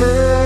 return.